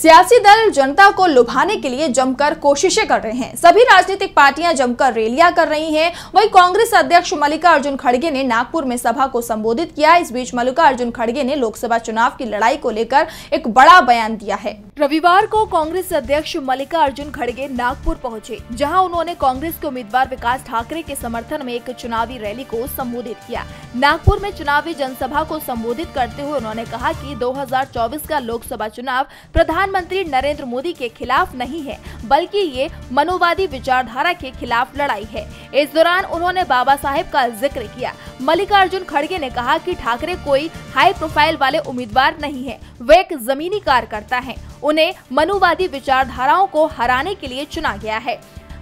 सियासी दल जनता को लुभाने के लिए जमकर कोशिशें कर रहे हैं। सभी राजनीतिक पार्टियां जमकर रैलियां कर रही हैं। वहीं कांग्रेस अध्यक्ष मल्लिकार्जुन खड़गे ने नागपुर में सभा को संबोधित किया। इस बीच मल्लिकार्जुन खड़गे ने लोकसभा चुनाव की लड़ाई को लेकर एक बड़ा बयान दिया है। रविवार को कांग्रेस अध्यक्ष मल्लिकार्जुन खड़गे नागपुर पहुँचे, जहाँ उन्होंने कांग्रेस के उम्मीदवार विकास ठाकरे के समर्थन में एक चुनावी रैली को संबोधित किया। नागपुर में चुनावी जनसभा को संबोधित करते हुए उन्होंने कहा कि 2024 का लोकसभा चुनाव प्रधानमंत्री नरेंद्र मोदी के खिलाफ नहीं है, बल्कि ये मनोवादी विचारधारा के खिलाफ लड़ाई है। इस दौरान उन्होंने बाबा साहेब का जिक्र किया। मल्लिकार्जुन खड़गे ने कहा कि ठाकरे कोई हाई प्रोफाइल वाले उम्मीदवार नहीं है, वे एक जमीनी कार्यकर्ता हैं। उन्हें मनोवादी विचारधाराओं को हराने के लिए चुना गया है।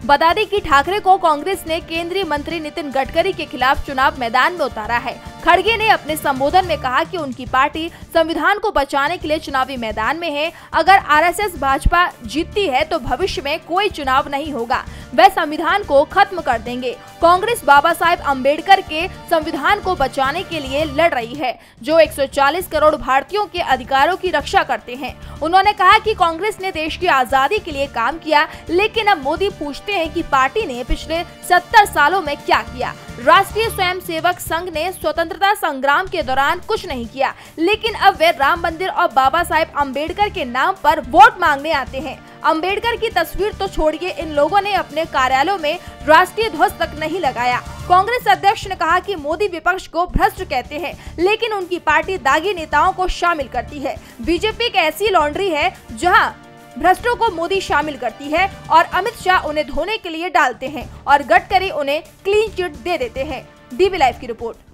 बता दें कि ठाकरे को कांग्रेस ने केंद्रीय मंत्री नितिन गडकरी के खिलाफ चुनाव मैदान में उतारा है। खड़गे ने अपने संबोधन में कहा कि उनकी पार्टी संविधान को बचाने के लिए चुनावी मैदान में है। अगर आरएसएस भाजपा जीतती है तो भविष्य में कोई चुनाव नहीं होगा, वे संविधान को खत्म कर देंगे। कांग्रेस बाबा साहेब अम्बेडकर के संविधान को बचाने के लिए लड़ रही है, जो 140 करोड़ भारतीयों के अधिकारों की रक्षा करते हैं। उन्होंने कहा कि कांग्रेस ने देश की आजादी के लिए काम किया, लेकिन अब मोदी पूछते हैं कि पार्टी ने पिछले 70 सालों में क्या किया। राष्ट्रीय स्वयंसेवक संघ ने स्वतंत्रता संग्राम के दौरान कुछ नहीं किया, लेकिन अब वे राम मंदिर और बाबा साहेब अम्बेडकर के नाम पर वोट मांगने आते हैं। अम्बेडकर की तस्वीर तो छोड़िए, इन लोगों ने अपने कार्यालयों में राष्ट्रीय ध्वज तक नहीं लगाया। कांग्रेस अध्यक्ष ने कहा कि मोदी विपक्ष को भ्रष्ट कहते हैं, लेकिन उनकी पार्टी दागी नेताओं को शामिल करती है। बीजेपी एक ऐसी लॉन्ड्री है जहां भ्रष्टों को मोदी शामिल करती है और अमित शाह उन्हें धोने के लिए डालते हैं और गडकरी उन्हें क्लीन चिट दे देते हैं। DB लाइव की रिपोर्ट।